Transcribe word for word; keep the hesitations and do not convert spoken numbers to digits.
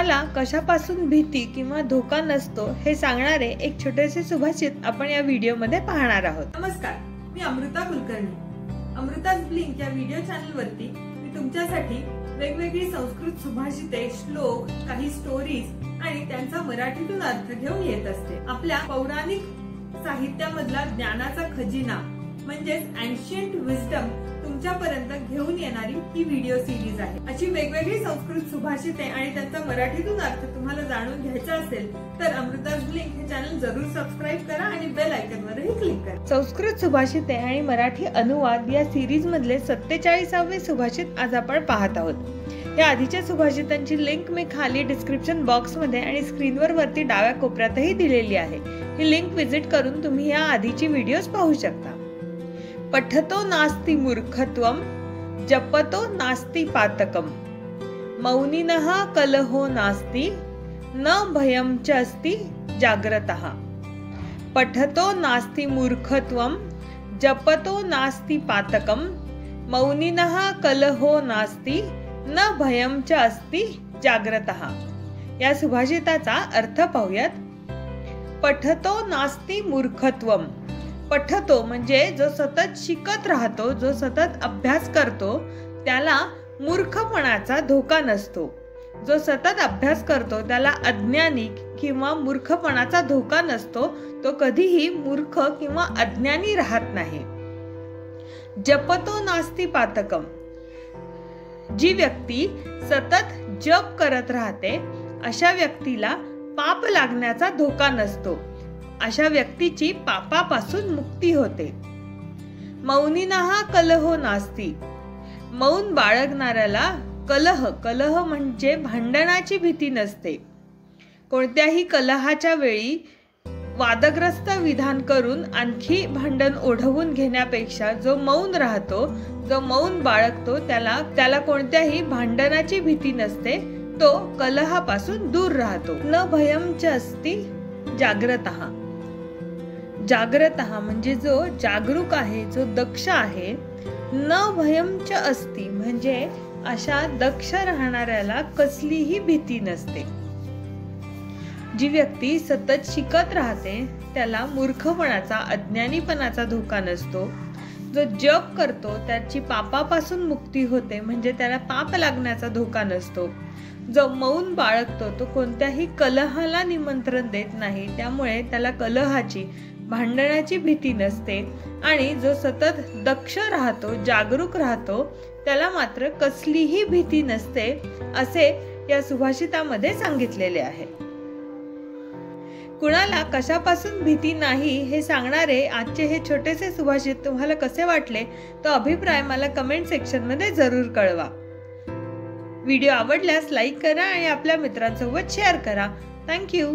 मनाला कशापासून भीती किंवा धोका नसतो हे सांगणारे एक छोटेसे सुभाषित आपण या व्हिडिओमध्ये पाहणार आहोत। नमस्कार, मी अमृता कुलकर्णी। अमृताज ब्लिंक या व्हिडिओ चॅनल वरती मी तुमच्यासाठी वेगवेगळी संस्कृत सुभाषिते, श्लोक, काही स्टोरीज आणि त्यांचा मराठीतून अर्थ घेऊन येत असते। आपल्या पौराणिक साहित्यामधला ज्ञानाचा खजिना म्हणजे ऍन्शियंट विजडम तुमच्यापर्यंत घेऊन येणारी ही व्हिडिओ सीरीज आहे। अशी वेगवेगळी संस्कृत सुभाषिते आणि त्यांचा मराठीतून अर्थ तुम्हाला जाणून घ्यायचा असेल तर अमृताज ब्लिंक हे चॅनल जरूर सबस्क्राइब करा आणि बेल आयकॉनवरही क्लिक करा। संस्कृत सुभाषिते आणि मराठी अनुवाद या सीरीज मधले सत्तेचाळीसावे सुभाषित आज आपण पाहत आहोत। या आधीच्या सुभाषितांची लिंक मी खाली डिस्क्रिप्शन बॉक्स मध्ये आणि स्क्रीनवर वरती डाव्या कोपऱ्यातही दिलेली आहे। ही लिंक विजिट करून तुम्ही या आधीची व्हिडिओज पाहू शकता। पठतो नास्ति मूर्खत्वं, जपतो नास्ति पातकं, मौनिनः कलहो नास्ति, न भयं च अस्ति जाग्रतः। पठतो नास्ति मूर्खत्वं, जपतो नास्ति पातकं, मौनिनः कलहो नास्ति, न भयं च अस्ति जाग्रतः। या सुभाषिताचा अर्थ पाहूयात। पठतो नास्ति मूर्खत्वं। पठतो म्हणजे जो सतत शिकत राहतो, जो सतत अभ्यास करतो त्याला मूर्खपणाचा धोका नसतो। जो सतत अभ्यास करतो त्याला अज्ञानी किंवा मूर्खपणाचा धोका नसतो। तो कधीही मूर्ख किंवा अज्ञानी राहत नाही। जपतो नास्ति पातकम। जी व्यक्ती सतत जप करत राहते अशा व्यक्तीला पाप लागण्याचा धोका नसतो। अशा व्यक्तीची पापापासून मुक्ती होते। मौनिनः कलहो नास्ति। मौन बाळगणाऱ्याला कलह कलह म्हणजे भांडणाची भीती नसते। कोणत्याही कलहाच्या वेळी वादग्रस्त विधान करून आणखी भांडण ओढवून घेण्यापेक्षा जो मौन राहतो, जो मौन बाळगतो त्याला त्याला कोणत्याही भांडणाची भीती नसते। तो कलहापासून दूर राहतो। न भयं च अस्ति जाग्रतः। जाग्रतः म्हणजे जो जागरूक आहे, जो दक्ष आहे। न भयं च अस्ति म्हणजे अशा दक्ष राहणाऱ्याला कसलीही भीती नसते। जी व्यक्ती सतत शिकत राहते त्याला मूर्खपणाचा, अज्ञानीपणाचा धोका नसतो। जो जप करतो त्याची पापापासून मुक्ती होते म्हणजे त्याला पाप लागण्याचा धोका नसतो। जो मौन बाळगतो तो कोणत्याही कलहाला निमंत्रण देत नाही, त्यामुळे त्याला कलहाची, भांडणाची भीती नसते। आणि जो सतत दक्ष राहतो, जागरूक राहतो त्याला मात्र कसलीही भीती नसते, असे या सुभाषितामध्ये सांगितलेले आहे। कुणाला कशापासून भीती नाही हे सांगणारे आजचे हे छोटेसे सुभाषित तुम्हाला कसे वाटले तो अभिप्राय मला कमेंट सेक्शन मध्ये जरूर कळवा। व्हिडिओ आवडल्यास लाईक करा आणि आपल्या मित्रांसोबत शेअर करा। थँक्यू।